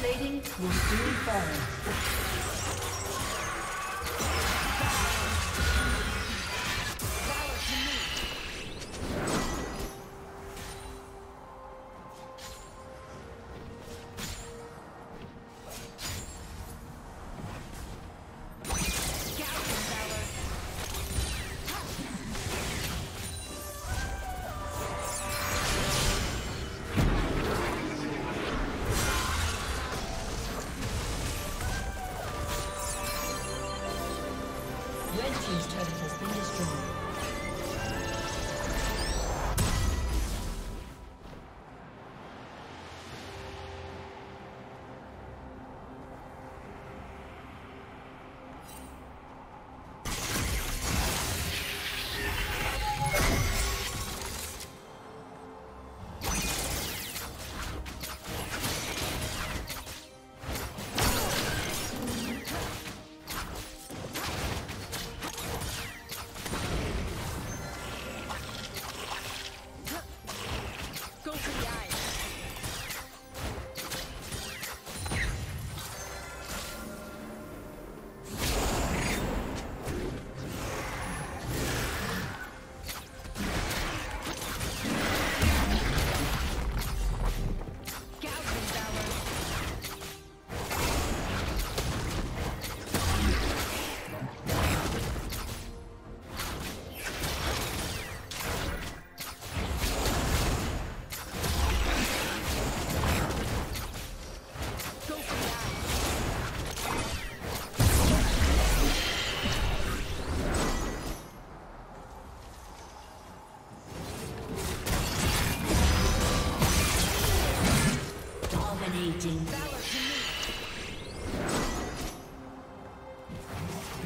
Plating will soon fall.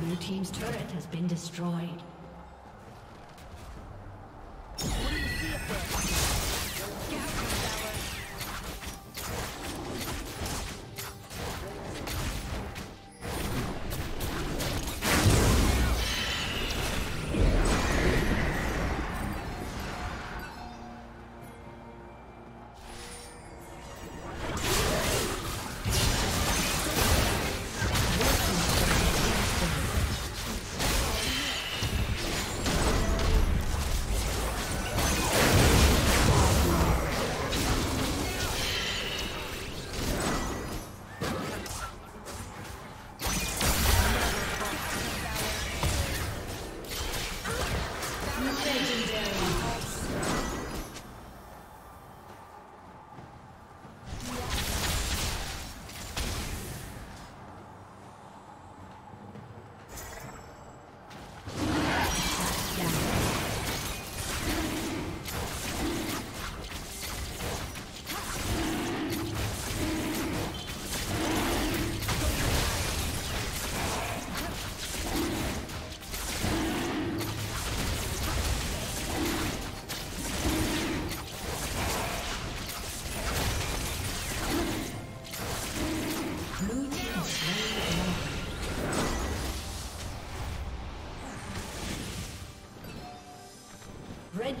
Blue team's turret has been destroyed. Red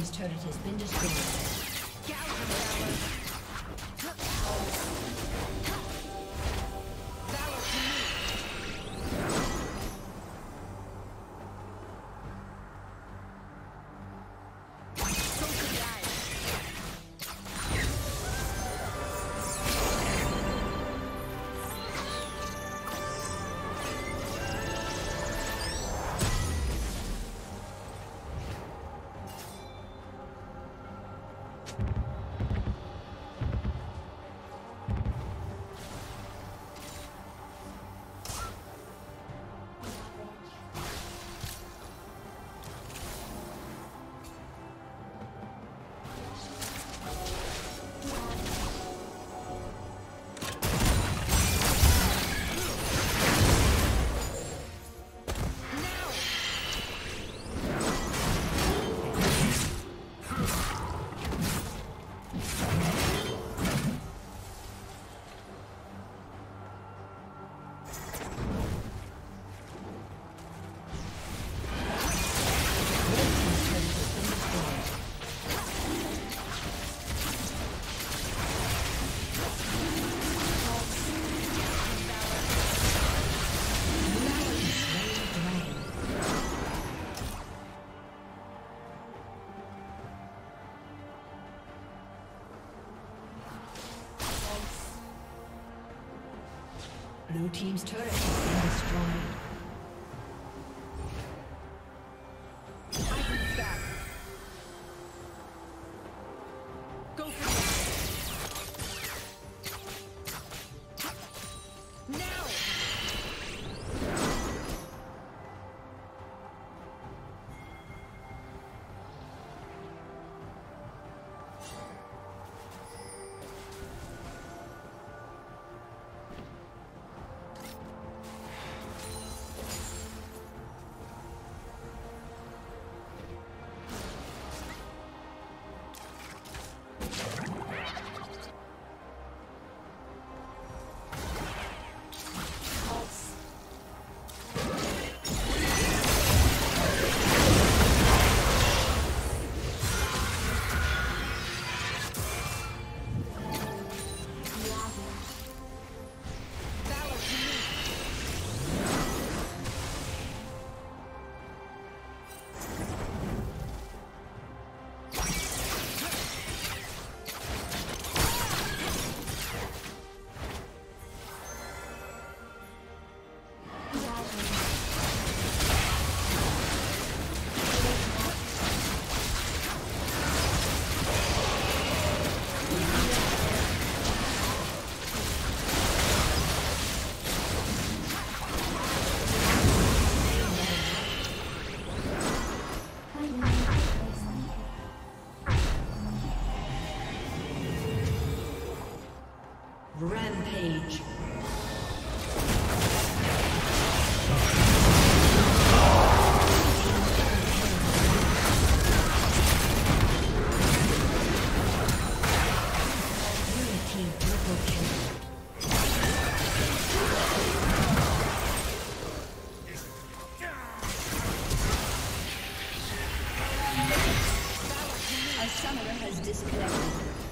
His turret has been destroyed. Blue team's turret has been destroyed. Rampage. A summoner has disconnected.